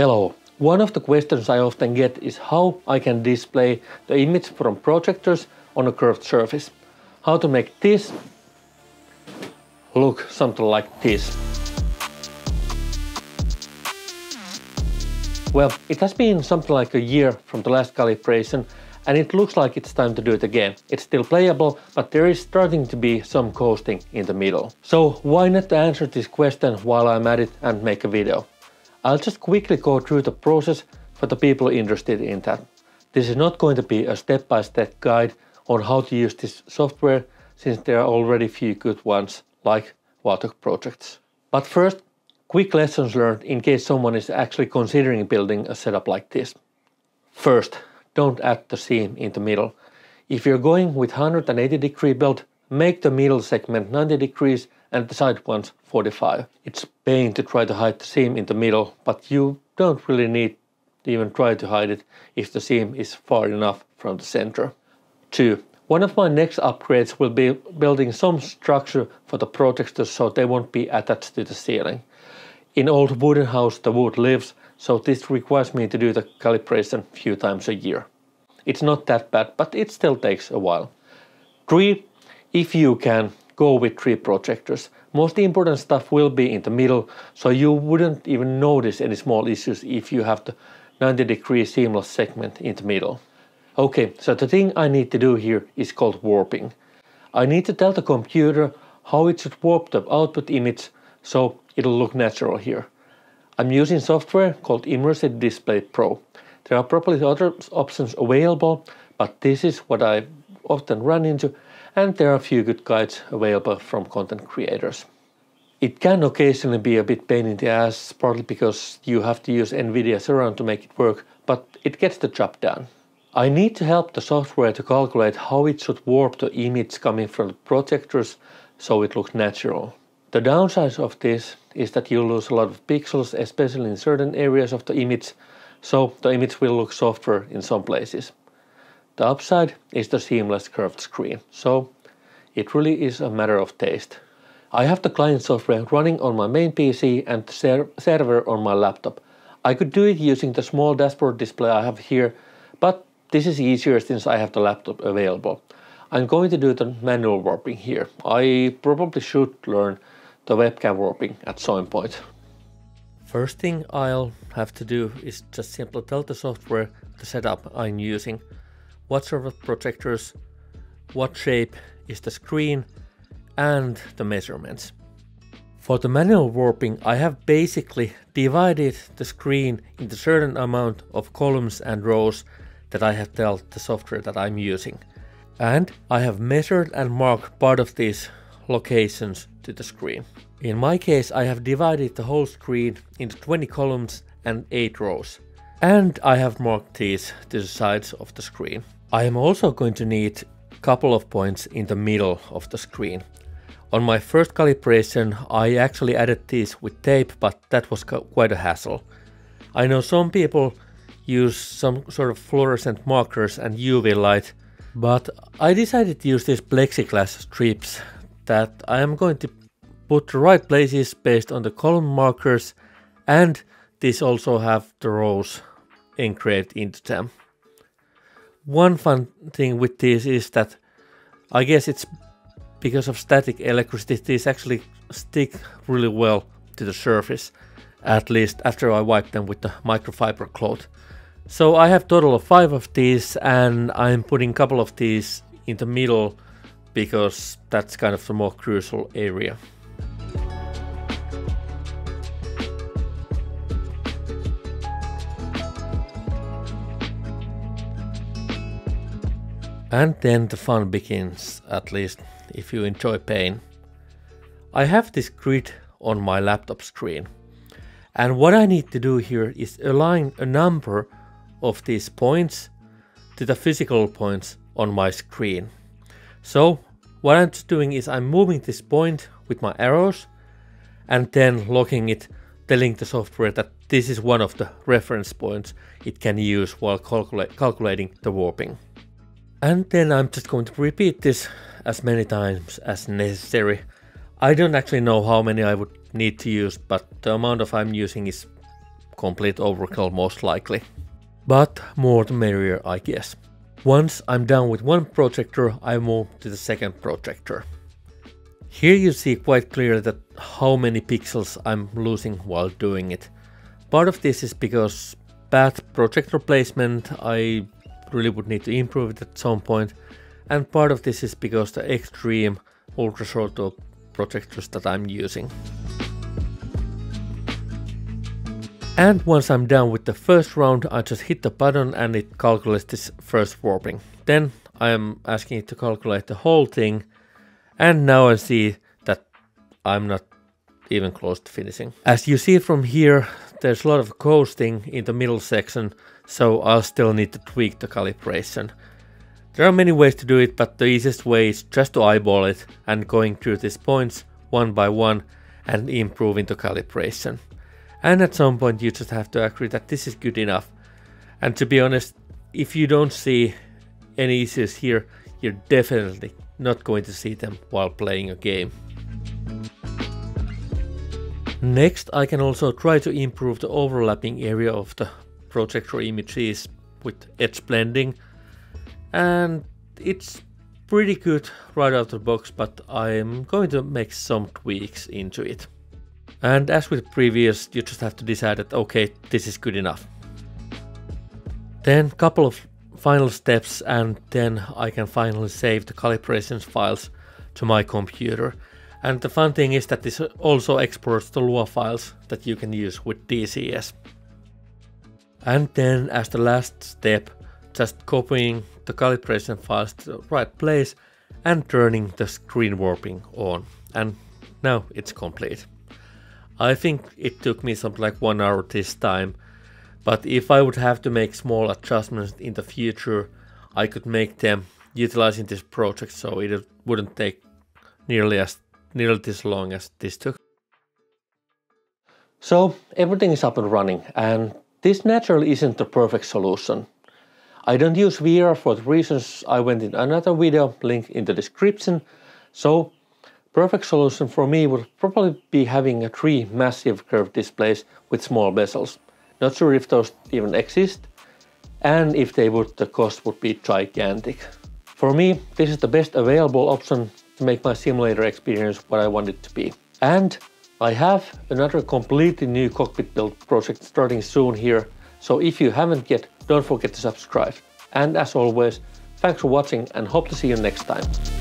Hello. One of the questions I often get is how I can display the image from projectors on a curved surface. How to make this look something like this. Well, it has been something like a year from the last calibration, and it looks like it's time to do it again. It's still playable, but there is starting to be some ghosting in the middle. So why not answer this question while I'm at it and make a video? I'll just quickly go through the process for the people interested in that. This is not going to be a step-by-step guide on how to use this software, since there are already few good ones like Watoc Projects. But first, quick lessons learned in case someone is actually considering building a setup like this. First, don't add the seam in the middle. If you're going with 180-degree build, make the middle segment 90 degrees and the side ones 45. It's pain to try to hide the seam in the middle, but you don't really need to even try to hide it if the seam is far enough from the center. 2. One of my next upgrades will be building some structure for the projectors so they won't be attached to the ceiling. In old wooden house the wood lives, so this requires me to do the calibration few times a year. It's not that bad, but it still takes a while. 3. If you can, go with 3 projectors. Most important stuff will be in the middle, so you wouldn't even notice any small issues if you have the 90-degree seamless segment in the middle. Okay, so the thing I need to do here is called warping. I need to tell the computer how it should warp the output image so it'll look natural here. I'm using software called Immersive Display Pro. There are probably other options available, but this is what I often run into, and there are a few good guides available from content creators. It can occasionally be a bit pain in the ass, partly because you have to use NVIDIA Surround to make it work, but it gets the job done. I need to help the software to calculate how it should warp the image coming from the projectors so it looks natural. The downside of this is that you lose a lot of pixels, especially in certain areas of the image, so the image will look softer in some places. The upside is the seamless curved screen, so it really is a matter of taste. I have the client software running on my main PC and the server on my laptop. I could do it using the small dashboard display I have here, but this is easier since I have the laptop available. I'm going to do the manual warping here. I probably should learn the webcam warping at some point. First thing I'll have to do is just simply tell the software the setup I'm using. What sort of projectors, what shape is the screen, and the measurements. For the manual warping, I have basically divided the screen into a certain amount of columns and rows that I have told the software that I'm using. And I have measured and marked part of these locations to the screen. In my case, I have divided the whole screen into 20 columns and 8 rows. And I have marked these to the sides of the screen. I am also going to need a couple of points in the middle of the screen. On my first calibration I actually added these with tape, but that was quite a hassle. I know some people use some sort of fluorescent markers and UV light, but I decided to use these plexiglass strips that I am going to put the right places based on the column markers, and these also have the rows engraved into them. One fun thing with this is that, I guess it's because of static electricity, these actually stick really well to the surface, at least after I wipe them with the microfiber cloth. So I have a total of 5 of these, and I'm putting a couple of these in the middle because that's kind of the more crucial area. And then the fun begins, at least if you enjoy pain. I have this grid on my laptop screen. And what I need to do here is align a number of these points to the physical points on my screen. So what I'm just doing is I'm moving this point with my arrows and then locking it, telling the software that this is one of the reference points it can use while calculating the warping. And then I'm just going to repeat this as many times as necessary. I don't actually know how many I would need to use, but the amount I'm using is complete overkill most likely. But more the merrier, I guess. Once I'm done with one projector, I move to the second projector. Here you see quite clearly that how many pixels I'm losing while doing it. Part of this is because bad projector placement, I really would need to improve it at some point, and part of this is because the extreme ultra short projectors that I'm using. And once I'm done with the first round, I just hit the button and it calculates this first warping. Then I'm asking it to calculate the whole thing, and now I see that I'm not even close to finishing. As you see from here, there's a lot of ghosting in the middle section, so I'll still need to tweak the calibration. There are many ways to do it, but the easiest way is just to eyeball it and going through these points one by one and improving the calibration. And at some point you just have to agree that this is good enough. And to be honest, if you don't see any issues here, you're definitely not going to see them while playing a game. Next, I can also try to improve the overlapping area of the projector images with edge blending. And it's pretty good right out of the box, but I'm going to make some tweaks into it. And as with previous, you just have to decide that, okay, this is good enough. Then a couple of final steps and then I can finally save the calibrations files to my computer. And the fun thing is that this also exports the LUA files that you can use with DCS. And then as the last step, just copying the calibration files to the right place and turning the screen warping on. And now it's complete. I think it took me something like 1 hour this time, but if I would have to make small adjustments in the future, I could make them utilizing this project, so it wouldn't take nearly this long as this took. So everything is up and running, and this naturally isn't the perfect solution. I don't use VR for the reasons I went in another video, link in the description, so perfect solution for me would probably be having 3 massive curved displays with small bezels. Not sure if those even exist, and if they would, the cost would be gigantic. For me, this is the best available option to make my simulator experience what I want it to be. And I have another completely new cockpit build project starting soon here, so if you haven't yet, don't forget to subscribe. And as always, thanks for watching and hope to see you next time.